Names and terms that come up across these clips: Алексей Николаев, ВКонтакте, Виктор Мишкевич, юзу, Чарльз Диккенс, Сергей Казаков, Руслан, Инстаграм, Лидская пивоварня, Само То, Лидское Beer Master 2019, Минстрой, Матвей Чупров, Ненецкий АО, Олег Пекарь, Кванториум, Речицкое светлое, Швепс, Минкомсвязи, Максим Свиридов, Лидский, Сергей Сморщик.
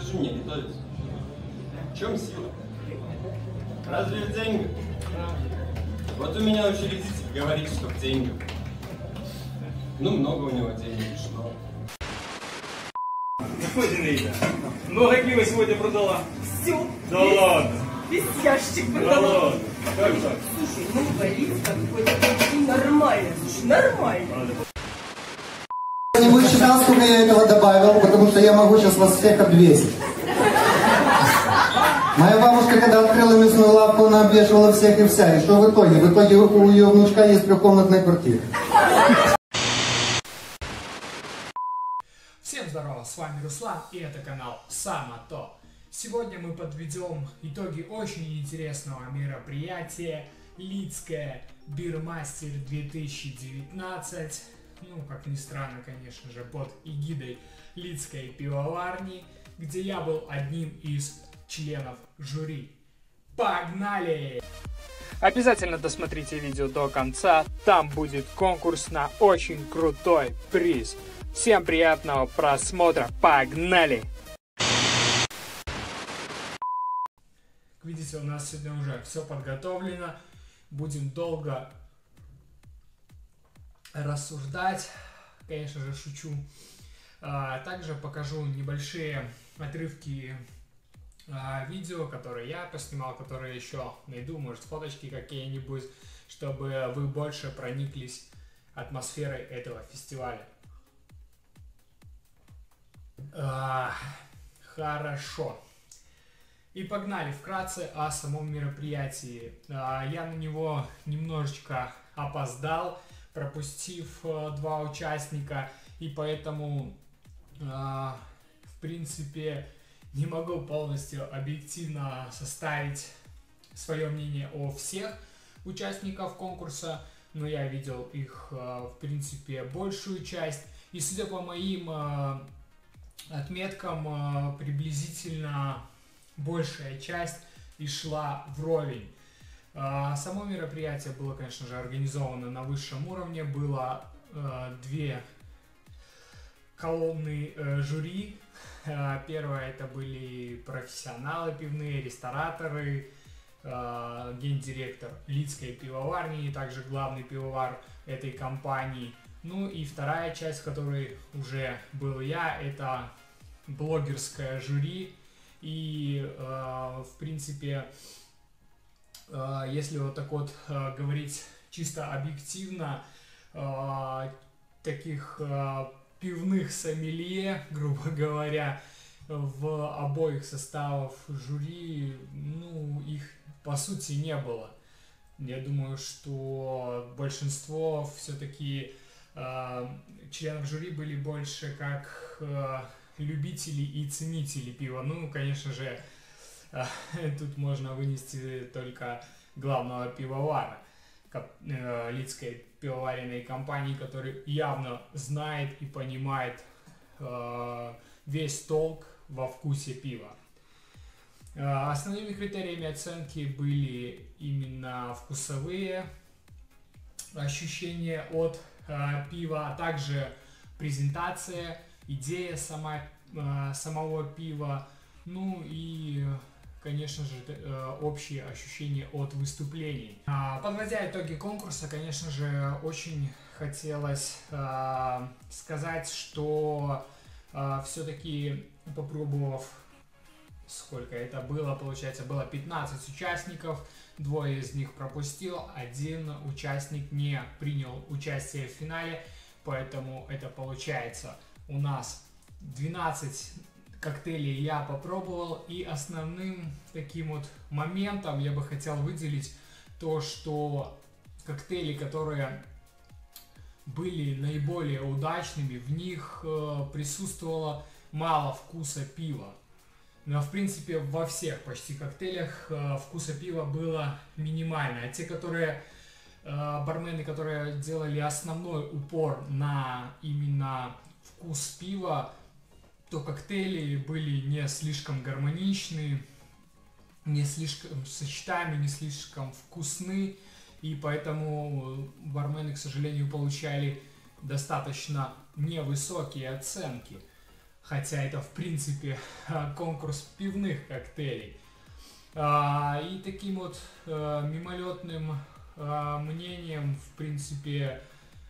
Скажи мне, литовец, в чем сила? Разве в деньгах? Вот у меня учредитель говорит, что в деньгах. Ну, много у него денег, что? Заходи, много пива сегодня продала. Все. Да ладно. Весь ящик продала. Да ладно. Слушай, ну валить какой-то нормально. Слушай, нормально. Не вычитал, сколько я этого добавил, потому что я могу сейчас вас всех обвесить. Моя бабушка, когда открыла мясную лавку, она обвешивала всех и вся. И что в итоге? В итоге у ее внучка есть трехкомнатная квартира. Всем здорово, с вами Руслан, и это канал Само То. Сегодня мы подведем итоги очень интересного мероприятия Лидское Beer Master 2019. Ну, как ни странно, конечно же, под эгидой Лидской пивоварни, где я был одним из членов жюри. Погнали! Обязательно досмотрите видео до конца, там будет конкурс на очень крутой приз. Всем приятного просмотра, погнали! Как видите, у нас сегодня уже все подготовлено, будем долго рассуждать, конечно же, шучу. Также покажу небольшие отрывки видео, которые я поснимал, которые еще найду, может, фоточки какие-нибудь, чтобы вы больше прониклись атмосферой этого фестиваля. Хорошо. И погнали вкратце о самом мероприятии. Я на него немножечко опоздал, пропустив два участника, и поэтому, в принципе, не могу полностью объективно составить свое мнение о всех участников конкурса, но я видел их, в принципе, большую часть, и судя по моим отметкам, приблизительно большая часть и шла вровень. Само мероприятие было, конечно же, организовано на высшем уровне, было две колонны жюри. Первое — это были профессионалы пивные, рестораторы, гендиректор Лидской пивоварни и также главный пивовар этой компании. Ну и вторая часть, в которой уже был я, это блогерское жюри. И, в принципе, если вот так вот говорить чисто объективно, таких пивных сомелье, грубо говоря, в обоих составах жюри, ну, их по сути не было. Я думаю, что большинство все-таки членов жюри были больше как любители и ценители пива. Ну, конечно же, тут можно вынести только главного пивовара Лидской пивоваренной компании, который явно знает и понимает весь толк во вкусе пива. Основными критериями оценки были именно вкусовые ощущения от пива, а также презентация, идея самого пива, ну и, конечно же, общие ощущения от выступлений. Подводя итоги конкурса, конечно же, очень хотелось сказать, что все-таки, попробовав, сколько это было, получается, было 15 участников, двое из них пропустил, один участник не принял участие в финале, поэтому это получается у нас 12 коктейлей я попробовал, и основным таким вот моментом я бы хотел выделить то, что коктейли, которые были наиболее удачными, в них присутствовало мало вкуса пива. Но, в принципе, во всех почти коктейлях вкуса пива было минимально. А те, которые бармены, которые делали основной упор на именно вкус пива, то коктейли были не слишком гармоничны, не слишком сочетаемы, не слишком вкусны, и поэтому бармены, к сожалению, получали достаточно невысокие оценки. хотя это, в принципе, конкурс пивных коктейлей. И таким вот мимолетным мнением, в принципе,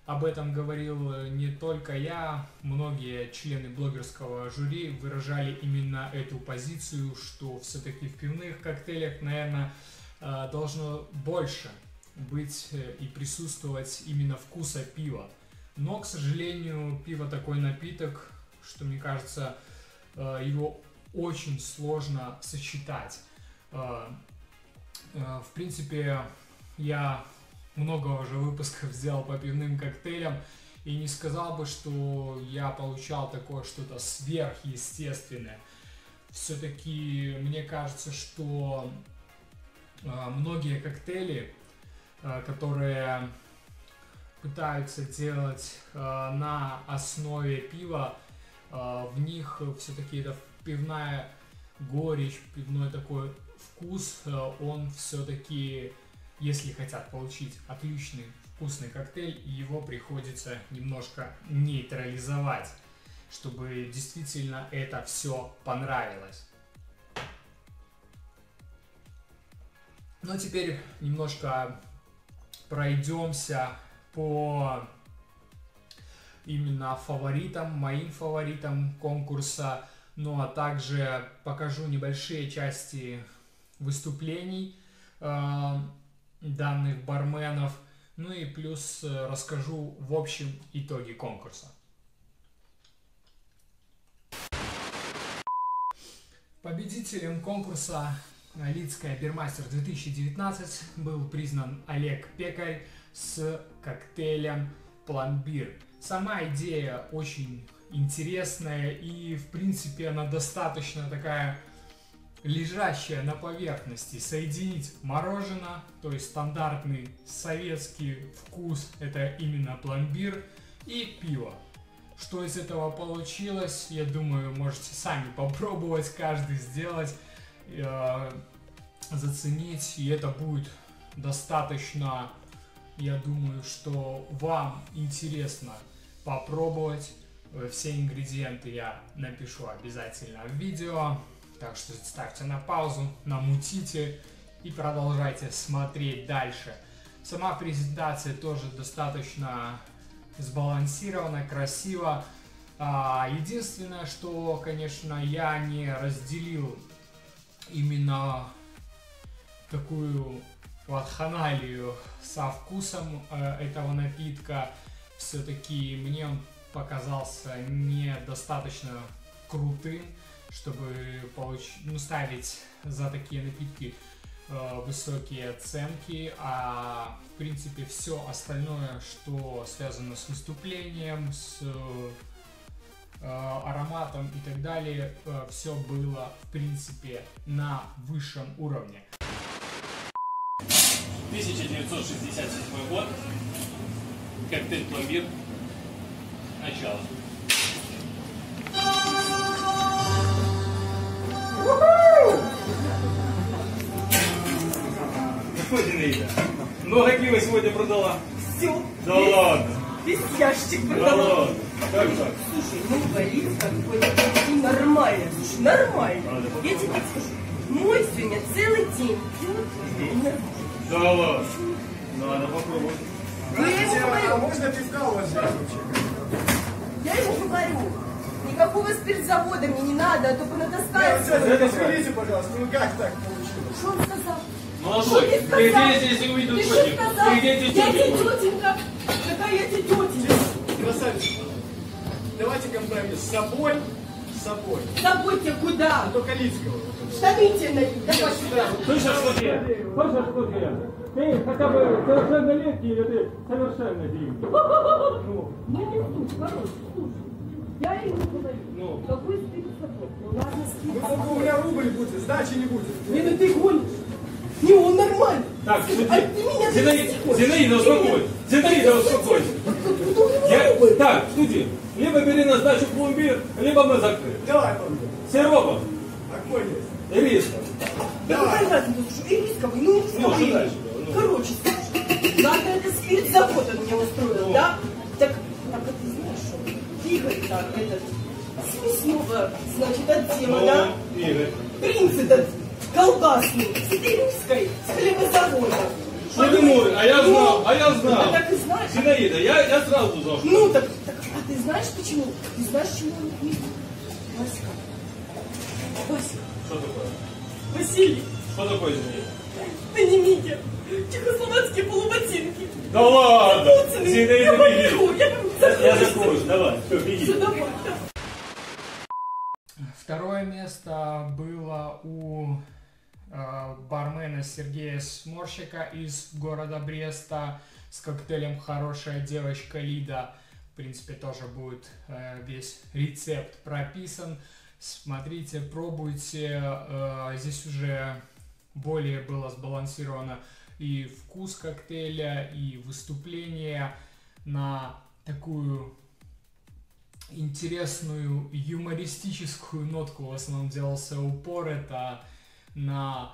об этом говорил не только я, многие члены блогерского жюри выражали именно эту позицию, что все-таки в пивных коктейлях, наверное, должно больше быть и присутствовать именно вкуса пива. Но, к сожалению, пиво такой напиток, что, мне кажется, его очень сложно сочетать. В принципе, я много уже выпусков сделал по пивным коктейлям, и не сказал бы, что я получал такое что-то сверхъестественное. Все-таки, мне кажется, что многие коктейли, которые пытаются делать на основе пива, в них все-таки это пивная горечь, пивной такой вкус, он все-таки, если хотят получить отличный вкусный коктейль, его приходится немножко нейтрализовать, чтобы действительно это все понравилось. Ну а теперь немножко пройдемся по именно фаворитам, моим фаворитам конкурса, ну а также покажу небольшие части выступлений данных барменов, ну и плюс расскажу в общем итоги конкурса. Победителем конкурса «Лидское Beer Master 2019» был признан Олег Пекарь с коктейлем «Пломбир». Сама идея очень интересная и, в принципе, она достаточно такая лежащая на поверхности. Соединить мороженое, то есть стандартный советский вкус, это именно пломбир, и пиво. Что из этого получилось, я думаю, можете сами попробовать, каждый сделать, заценить, и это будет достаточно, я думаю, что вам интересно попробовать. Все ингредиенты я напишу обязательно в видео, так что ставьте на паузу, намутите и продолжайте смотреть дальше. Сама презентация тоже достаточно сбалансирована, красиво. Единственное, что, конечно, я не разделил именно такую вакханалию со вкусом этого напитка. Все-таки мне он показался недостаточно крутым, чтобы ставить за такие напитки высокие оценки. А в принципе все остальное, что связано с выступлением, с ароматом и так далее, все было в принципе на высшем уровне. 1967 год. Коктейль «Пломбир». Начало. Господи, Лейда, много пива сегодня продала. Все. Да ладно. Весь ящик продала. Да ладно. Слушай, ну говорили, какой-то нормально. Слушай, нормально. Я тебе скажу, мой сегодня целый день. Да ладно. Надо попробовать. А можно пивка у вас? Я ему говорю, никакого спиртзавода мне не надо, а то понадоставится. Скажите, пожалуйста, ну как так получилось? Что он сказал? Молодой, ты где здесь не увидел тетеньку? Ты где здесь не увидел? Я тебе тетенька, какая я тебе тетенька. Красавчик, давайте компромисс с собой, с собой. С собой-то куда? А то Калицкого. Штаны тебе найдут, давай сюда. Слышишь, что я? Слышишь, что я? Ты хотя бы совершеннолетний или ты совершеннолетний? Ну, не слушай, хорош, слушай. Я ему говорю, какой спиртзавод? Ну ладно, спиртзавод. Ну, у меня рубль будет, сдачи не будет. Не, ну ты гонишь. Не, он нормальный. Так, Зинаида, успокойся. Зинаида, успокойся. Так, студия. Либо бери на сдачу пломбир, либо мы закрыли. Давай, пломбир. Серова. Какой есть? Ирисков. Давай. Ирисковый, ну что дальше? Короче, скажи, ладно, это спиртзавод он меня устроил, да? Так, а ты знаешь, что? Игорь, так, этот... снова, значит, от демона. Принц этот колбасный, с Италийской, с хлебозавода. Что ты мой? А я знал. А так и знаешь. Зинаида, я сразу знал. Ну, так, а ты знаешь почему? Ты знаешь, чему он не будет? Васька. Что такое? Василий. Что такое, Зинаида? Ты не Митя. Чехословацкие полуботинки. Да ладно. Зинаида, беги. Я закрою, давай. Все, беги. Все, давай. Второе место было у бармена Сергея Сморщика из города Бреста с коктейлем «Хорошая девочка Лида». В принципе, тоже будет весь рецепт прописан. Смотрите, пробуйте. Здесь уже более было сбалансировано и вкус коктейля, и выступление на такую интересную юмористическую нотку. В основном делался упор это на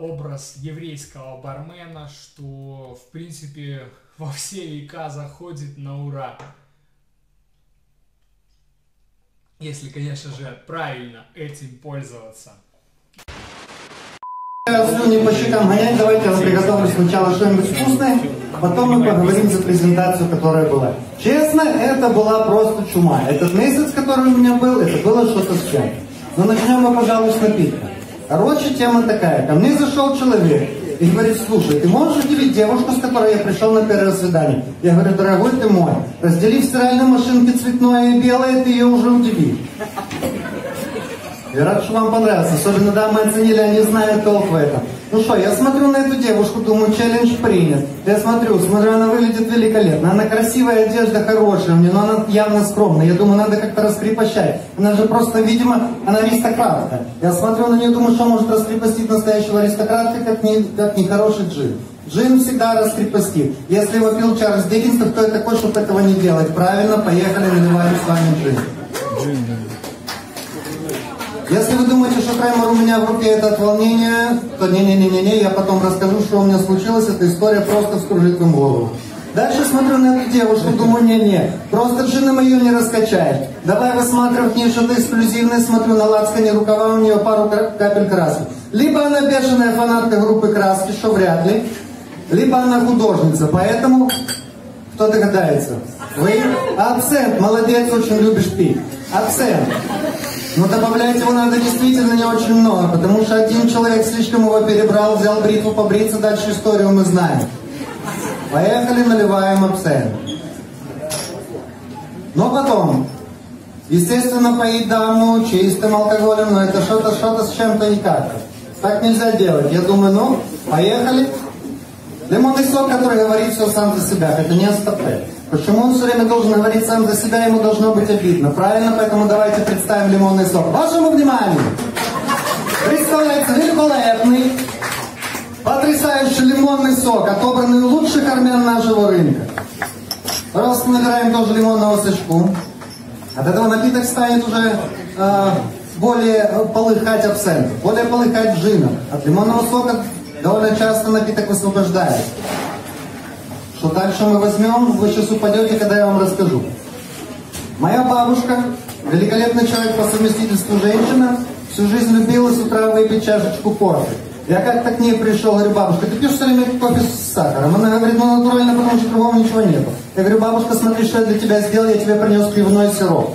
образ еврейского бармена, что в принципе во все века заходит на ура. Если, конечно же, правильно этим пользоваться. Не по счетам гонять, давайте я приготовлю сначала что-нибудь вкусное, потом мы поговорим за презентацию, которая была. Честно, это была просто чума. Этот месяц, который у меня был, это было что-то с чем. Но начнем мы, пожалуй, с напитка. Короче, тема такая. Ко мне зашел человек и говорит: слушай, ты можешь удивить девушку, с которой я пришел на первое свидание? Я говорю: дорогой ты мой, раздели в стиральной машинке цветное и белое, ты ее уже удиви. Я рад, что вам понравилось. Особенно дамы оценили, они знают толк в этом. Ну что, я смотрю на эту девушку, думаю, челлендж принят. Я смотрю, она выглядит великолепно. Она красивая, одежда хорошая у нее, но она явно скромная. Я думаю, надо как-то раскрепощать. Она же просто, видимо, она аристократка. Я смотрю на нее, думаю, что может раскрепостить настоящего аристократа, как нехороший джин. Джин всегда раскрепостит. Если его пил Чарльз Диккенс, то кто я такой, чтобы этого не делать? Правильно, поехали, наливаем с вами джин. Если вы думаете, что таймер у меня в руке это от волнения, то не-не-не-не-не, я потом расскажу, что у меня случилось, эта история просто вскружит вам голову. Дальше смотрю на эту девушку, думаю, не-не, просто джином ее не раскачаешь. Давай высматривать в ней что-то эксклюзивное, смотрю на лацкане рукава, у нее пару капель краски. Либо она бешеная фанатка группы Краски, что вряд ли, либо она художница, поэтому кто догадается? Вы? Абсент, молодец, очень любишь пить. Абсент. Но добавлять его надо действительно не очень много, потому что один человек слишком его перебрал, взял бритву побриться, дальше историю мы знаем. Поехали, наливаем абсент. Но потом, естественно, поить даму чистым алкоголем, но это что-то с чем-то никак. Так нельзя делать. Я думаю, ну, поехали. Лимонный сок, который говорит все сам за себя, это не астафет. Почему он все время должен говорить сам за себя, ему должно быть обидно, правильно? Поэтому давайте представим лимонный сок. Вашему вниманию! Представляется великолепный, потрясающий лимонный сок, отобранный у лучших армян нашего рынка. Просто набираем тоже лимонного сочку. От этого напиток станет уже более полыхать абсентом, более полыхать джином. От лимонного сока довольно часто напиток высвобождает. Что дальше мы возьмем, вы сейчас упадете, когда я вам расскажу. Моя бабушка, великолепный человек по совместительству женщина, всю жизнь любила с утра выпить чашечку кофе. Я как-то к ней пришел, говорю: бабушка, ты пьешь все время кофе с сахаром? Она говорит: ну натурально, потому что другого ничего нету. Я говорю: бабушка, смотри, что я для тебя сделал, я тебе принес пивной сироп.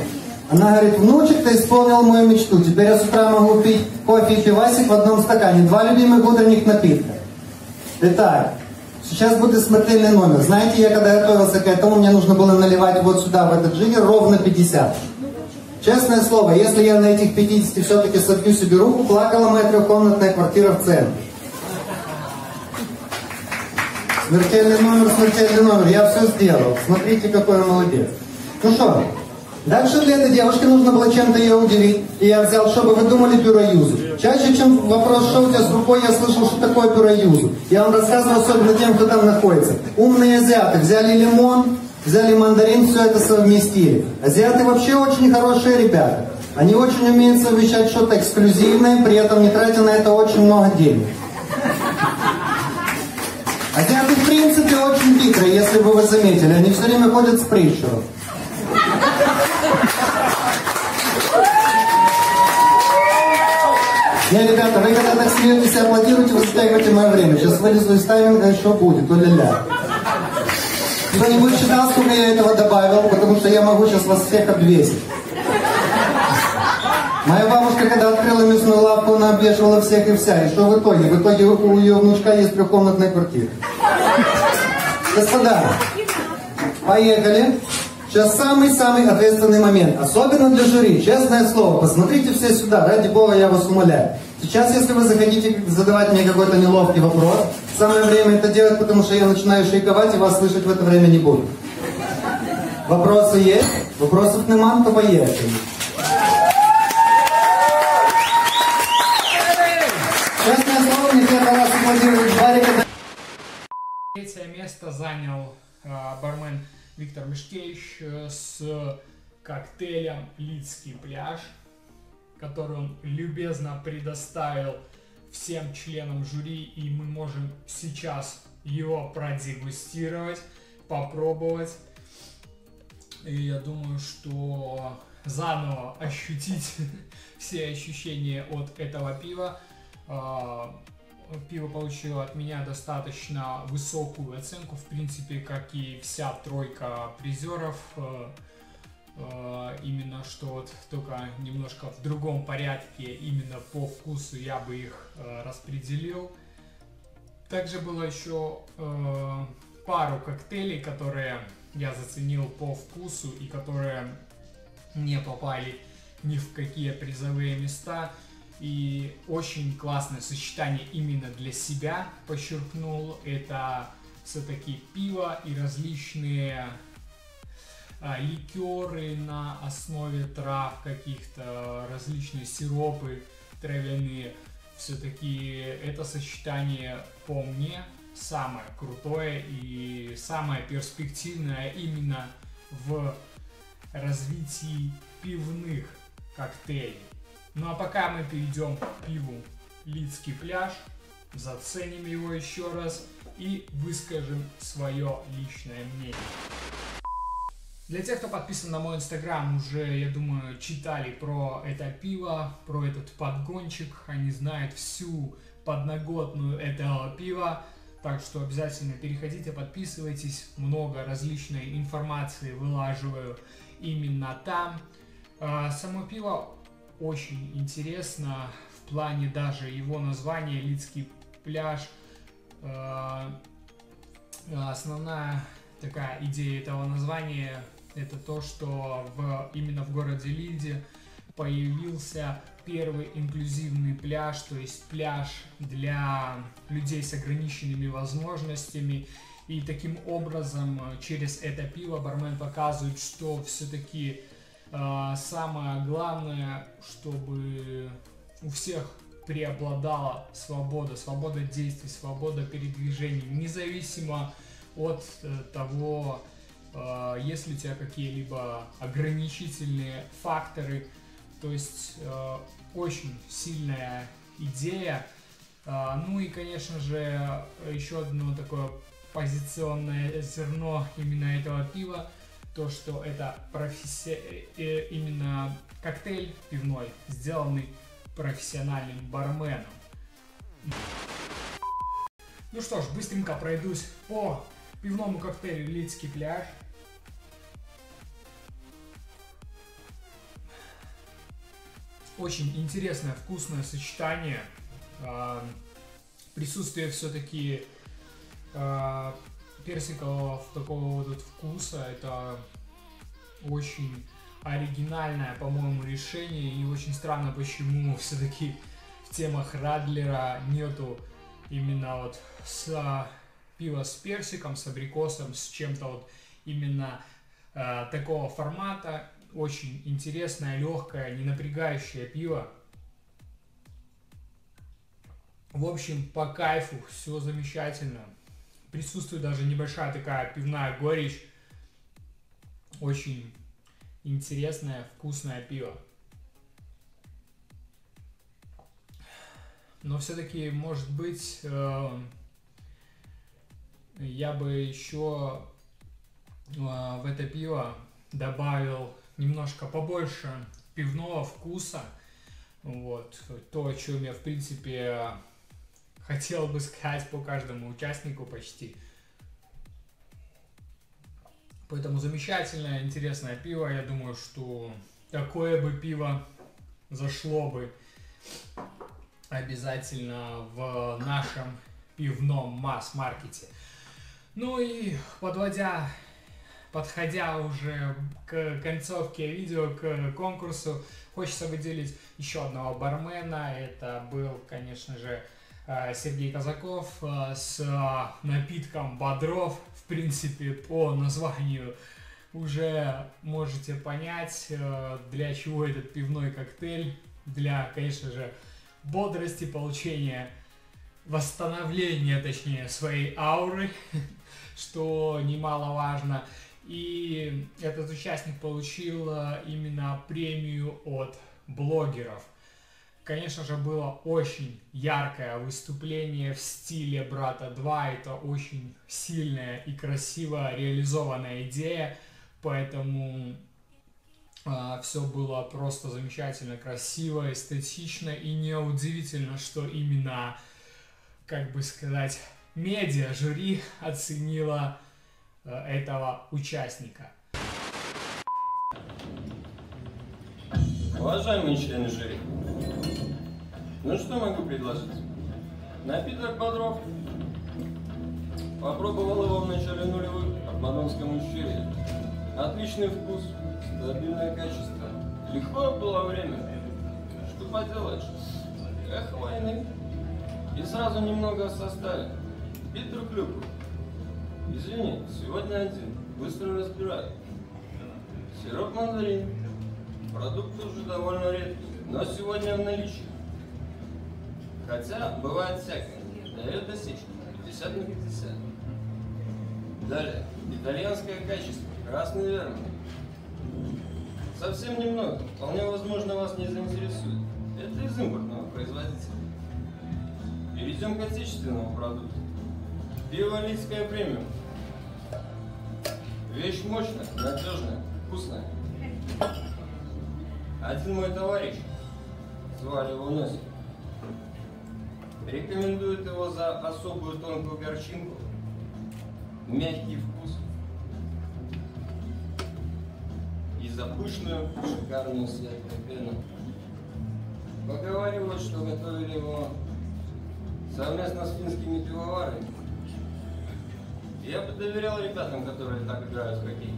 Она говорит: внучек, ты исполнил мою мечту, теперь я с утра могу пить кофе и пивасик в одном стакане. Два любимых утренних напитка. Итак, сейчас будет смертельный номер. Знаете, я когда готовился к этому, мне нужно было наливать вот сюда, в этот джиггер, ровно 50. Честное слово, если я на этих 50 все-таки собью себе руку, плакала моя трехкомнатная квартира в центре. Смертельный номер, смертельный номер. Я все сделал. Смотрите, какой я молодец. Ну что? Дальше для этой девушки нужно было чем-то ее удивить. И я взял, чтобы вы думали, пюре-юзу. Чаще, чем вопрос, что у тебя с рукой, я слышал, что такое пюре-юзу. Я вам рассказывал, особенно тем, кто там находится. Умные азиаты взяли лимон, взяли мандарин, все это совместили. Азиаты вообще очень хорошие ребята. Они очень умеют совмещать что-то эксклюзивное, при этом не тратя на это очень много денег. Азиаты, в принципе, очень хитрые, если бы вы заметили. Они все время ходят с прищуром. Я, ребята, вы когда так смеетесь, аплодируете, вы затягиваете мое время. Сейчас вылезу из тайминга, еще будет, оля-ля. Кто-нибудь считал, сколько я этого добавил, потому что я могу сейчас вас всех обвесить. Моя бабушка, когда открыла мясную лавку, она обвешивала всех и вся. И что в итоге? В итоге у ее внучка есть трехкомнатная квартира. Господа, поехали. Сейчас самый-самый ответственный момент. Особенно для жюри. Честное слово, посмотрите все сюда. Ради бога, я вас умоляю. Сейчас, если вы захотите задавать мне какой-то неловкий вопрос, самое время это делать, потому что я начинаю шейковать, и вас слышать в это время не буду. Вопросы есть? Вопросов нема, то поехали. Честное слово, не первый раз аплодирует Барика. Третье место занял бармен Виктор Мишкевич с коктейлем «Лидский пляж», который он любезно предоставил всем членам жюри, и мы можем сейчас его продегустировать, попробовать. И я думаю, что заново ощутить все ощущения от этого пива. Пиво получило от меня достаточно высокую оценку, в принципе, как и вся тройка призеров. Именно что вот только немножко в другом порядке, именно по вкусу я бы их распределил. Также было еще пару коктейлей, которые я заценил по вкусу и которые не попали ни в какие призовые места. И очень классное сочетание именно для себя, подчеркнул, это все-таки пиво и различные ликеры на основе трав каких-то, различные сиропы травяные. Все-таки это сочетание, по мне, самое крутое и самое перспективное именно в развитии пивных коктейлей. Ну а пока мы перейдем к пиву «Лидский пляж», заценим его еще раз и выскажем свое личное мнение. Для тех, кто подписан на мой инстаграм, уже, я думаю, читали про это пиво, про этот подгончик. Они знают всю подноготную этого пива. Так что обязательно переходите, подписывайтесь. Много различной информации вылаживаю именно там. Само пиво очень интересно в плане даже его названия «Лидский пляж». Основная такая идея этого названия — это то, что именно в городе Лиде появился первый инклюзивный пляж, то есть пляж для людей с ограниченными возможностями. И таким образом через это пиво бармен показывает, что все-таки самое главное, чтобы у всех преобладала свобода, свобода действий, свобода передвижений, независимо от того, есть ли у тебя какие-либо ограничительные факторы. То есть очень сильная идея. Ну и, конечно же, еще одно такое позиционное зерно именно этого пива — то, что это именно коктейль пивной, сделанный профессиональным барменом. Ну что ж, быстренько пройдусь по пивному коктейлю «Лидский пляж». Очень интересное вкусное сочетание. Присутствие все-таки персикового такого вот вкуса. Это очень оригинальное, по-моему, решение, и очень странно, почему все-таки в темах Радлера нету именно вот пива с персиком, с абрикосом, с чем-то вот именно такого формата. Очень интересное, легкое, не напрягающее пиво. В общем, по кайфу, все замечательно. Присутствует даже небольшая такая пивная горечь. Очень интересное, вкусное пиво. Но все-таки, может быть, я бы еще в это пиво добавил немножко побольше пивного вкуса. Вот. То, о чем я, в принципе, хотел бы сказать по каждому участнику почти. Поэтому замечательное, интересное пиво. Я думаю, что такое бы пиво зашло бы обязательно в нашем пивном масс-маркете. Ну и подходя уже к концовке видео, к конкурсу, хочется выделить еще одного бармена. Это был, конечно же, Сергей Казаков с напитком Бодров. В принципе, по названию уже можете понять, для чего этот пивной коктейль. Для, конечно же, бодрости, получения, восстановления, точнее, своей ауры, что немаловажно. И этот участник получил именно премию от блогеров. Конечно же, было очень яркое выступление в стиле «Брата 2». Это очень сильная и красиво реализованная идея, поэтому все было просто замечательно, красиво, эстетично. И неудивительно, что именно, как бы сказать, медиа, жюри оценило этого участника. Уважаемые члены жюри, ну что могу предложить? Напиток Бодров. Попробовал его в начале нулевых от Мадонском ущелье. Отличный вкус, стабильное качество. Легко было время. Что поделаешь? Эх, войны. И сразу немного о составе. Пить друг любу. Извини, сегодня один. Быстро разбираю. Сироп мандарин. Продукт уже довольно редкий, но сегодня в наличии. Хотя бывает всякое, дает досечки, 50 на 50. Далее, итальянское качество, красный вермут. Совсем немного, вполне возможно вас не заинтересует. Это из импортного производителя. Перейдем к отечественному продукту. Пиво Лидское премиум. Вещь мощная, надежная, вкусная. Один мой товарищ, звали его Носик, рекомендует его за особую тонкую горчинку, мягкий вкус и за пышную, шикарную сладкую пену. Поговаривают, что готовили его совместно с финскими пивоварами. Я бы доверял ребятам, которые так играют в хоккей.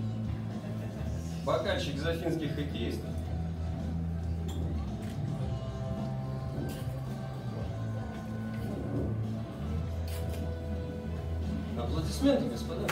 Бокальчик за финских хоккеистов. Аплодисменты, господа.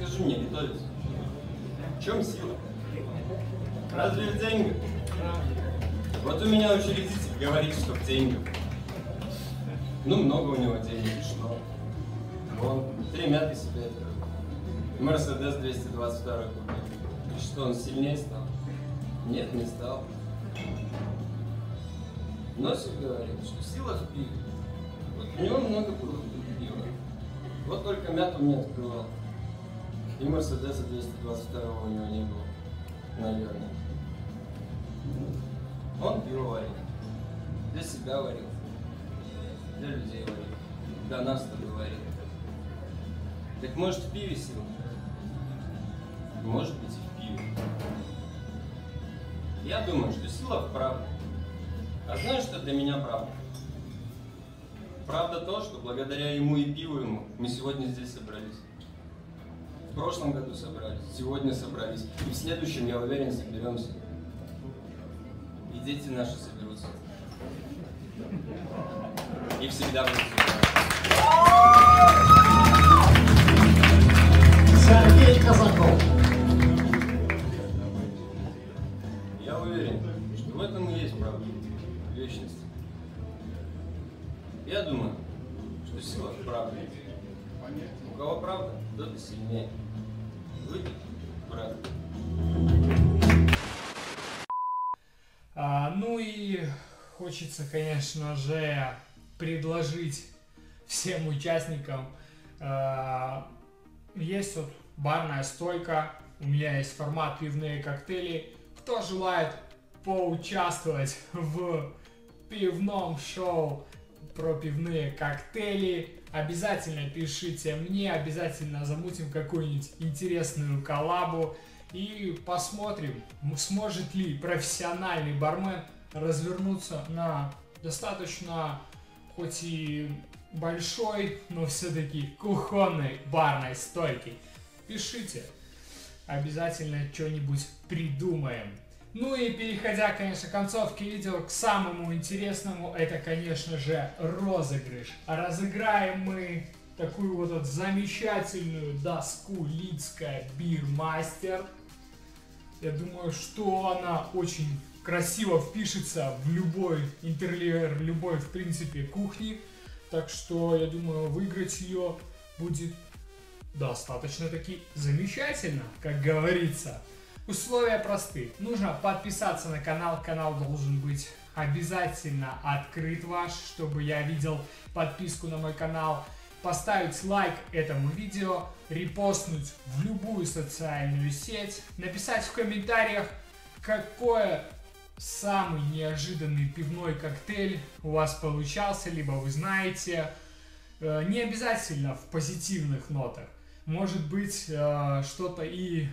Скажи мне, Виталий, в чем сила? Разве в деньгах? Вот у меня учредитель говорит, что в деньгах. Ну, много у него денег, что? Он 3 мятых себе. Мерседес 222 купил. И что, он сильнее стал? Нет, не стал. Носик говорит, что сила в пиве. Вот у него много было пива. Вот только мяту мне открывал. И Мерседеса 222 у него не было, наверное. Он пиво варил. Для себя варил. Для людей варил. Для нас тогда варил. Так может в пиве сила? Может быть и в пиве. Я думаю, что сила в правде. А знаешь, что для меня правда? Правда то, что благодаря ему и пиву ему мы сегодня здесь собрались. В прошлом году собрались, сегодня собрались, и в следующем, я уверен, соберемся. И дети наши соберутся. И всегда будут собираться. Сергей Казаков. Я уверен, что в этом и есть правда вечности. Я думаю, то сила правды. У кого правда, тот и сильнее. Выйдет правда. Ну и хочется, конечно же, предложить всем участникам. Есть вот барная стойка, у меня есть формат пивные коктейли. Кто желает поучаствовать в пивном шоу про пивные коктейли, обязательно пишите мне, обязательно замутим какую-нибудь интересную коллабу и посмотрим, сможет ли профессиональный бармен развернуться на достаточно, хоть и большой, но все-таки кухонной барной стойке. Пишите, обязательно что-нибудь придумаем. Ну и переходя, конечно, к концовке видео, к самому интересному, это, конечно же, розыгрыш. Разыграем мы такую вот, замечательную доску Лидское Beer Master. Я думаю, что она очень красиво впишется в любой интерьер, любой, в принципе, кухни. Так что, я думаю, выиграть ее будет достаточно-таки замечательно, как говорится. Условия просты. Нужно подписаться на канал. Канал должен быть обязательно открыт ваш, чтобы я видел подписку на мой канал. Поставить лайк этому видео, репостнуть в любую социальную сеть, написать в комментариях, какое самый неожиданный пивной коктейль у вас получался, либо вы знаете, не обязательно в позитивных нотах. Может быть, что-то и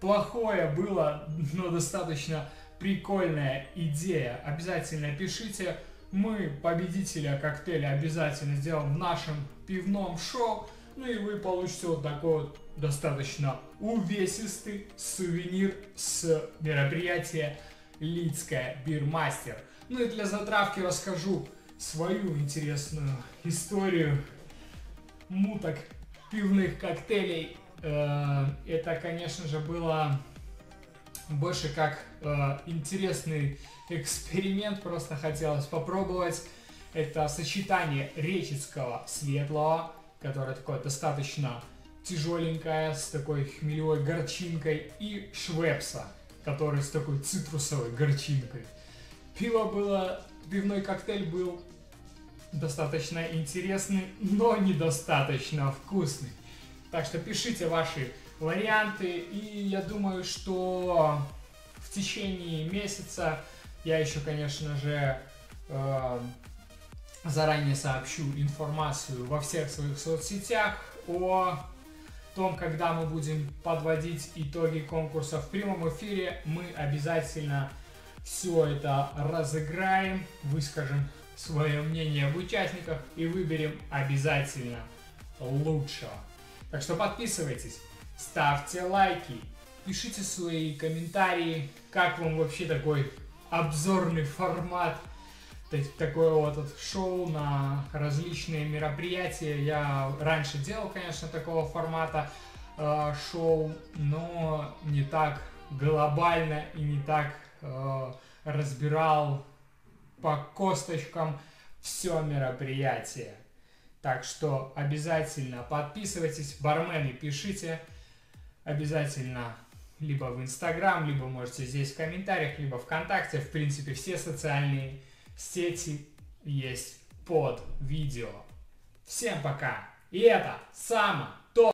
плохое было, но достаточно прикольная идея. Обязательно пишите. Мы победителя коктейля обязательно сделаем в нашем пивном шоу. Ну и вы получите вот такой вот достаточно увесистый сувенир с мероприятия Лидское Beer Master. Ну и для затравки расскажу свою интересную историю муток пивных коктейлей. Это, конечно же, было больше как интересный эксперимент, просто хотелось попробовать. Это сочетание речицкого светлого, которое такое достаточно тяжеленькое, с такой хмелевой горчинкой, и швепса, который с такой цитрусовой горчинкой. Пивной коктейль был достаточно интересный, но недостаточно вкусный. Так что пишите ваши варианты, и я думаю, что в течение месяца я еще, конечно же, заранее сообщу информацию во всех своих соцсетях о том, когда мы будем подводить итоги конкурса в прямом эфире. Мы обязательно все это разыграем, выскажем свое мнение об участниках и выберем обязательно лучшего. Так что подписывайтесь, ставьте лайки, пишите свои комментарии, как вам вообще такой обзорный формат, такое вот шоу на различные мероприятия. Я раньше делал, конечно, такого формата шоу, но не так глобально и не так разбирал по косточкам все мероприятие. Так что обязательно подписывайтесь, бармены, пишите обязательно либо в Инстаграм, либо можете здесь в комментариях, либо ВКонтакте. В принципе, все социальные сети есть под видео. Всем пока! И это Само То!